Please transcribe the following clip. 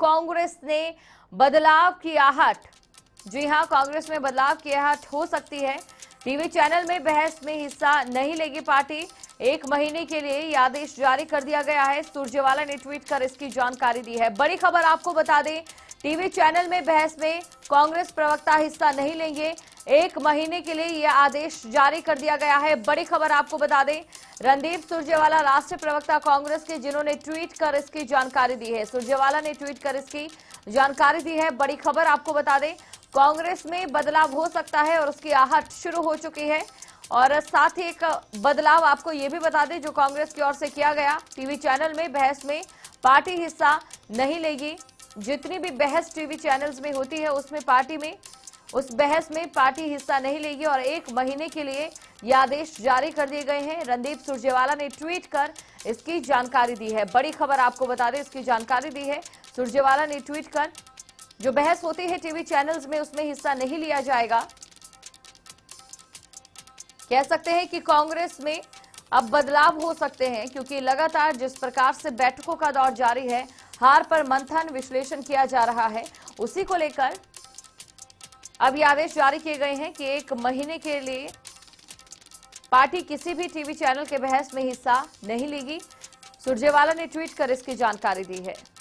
कांग्रेस ने बदलाव की आहट, जी हां, कांग्रेस में बदलाव की आहट हो सकती है। टीवी चैनल में बहस में हिस्सा नहीं लेगी पार्टी, 1 महीने के लिए यह आदेश जारी कर दिया गया है। सुरजेवाला ने ट्वीट कर इसकी जानकारी दी है। बड़ी खबर आपको बता दें, टीवी चैनल में बहस में कांग्रेस प्रवक्ता हिस्सा नहीं लेंगे, 1 महीने के लिए यह आदेश जारी कर दिया गया है। बड़ी खबर आपको बता दें, रणदीप सुरजेवाला राष्ट्रीय प्रवक्ता कांग्रेस के, जिन्होंने ट्वीट कर इसकी जानकारी दी है। सुरजेवाला ने ट्वीट कर इसकी जानकारी दी है। बड़ी खबर आपको बता दें, कांग्रेस में बदलाव हो सकता है और उसकी आहट शुरू हो चुकी है। और साथ ही एक बदलाव आपको ये भी बता दें जो कांग्रेस की ओर से किया गया, टीवी चैनल में बहस में पार्टी हिस्सा नहीं लेगी। जितनी भी बहस टीवी चैनल्स में होती है उस बहस में पार्टी हिस्सा नहीं लेगी और 1 महीने के लिए ये आदेश जारी कर दिए गए हैं। रणदीप सुरजेवाला ने ट्वीट कर इसकी जानकारी दी है। बड़ी खबर आपको बता दें, इसकी जानकारी दी है सुरजेवाला ने ट्वीट कर। जो बहस होती है टीवी चैनल्स में उसमें हिस्सा नहीं लिया जाएगा। कह सकते हैं कि कांग्रेस में अब बदलाव हो सकते हैं, क्योंकि लगातार जिस प्रकार से बैठकों का दौर जारी है, हार पर मंथन विश्लेषण किया जा रहा है, उसी को लेकर अब ये आदेश जारी किए गए हैं कि 1 महीने के लिए पार्टी किसी भी टीवी चैनल के बहस में हिस्सा नहीं लेगी। सुरजेवाला ने ट्वीट कर इसकी जानकारी दी है।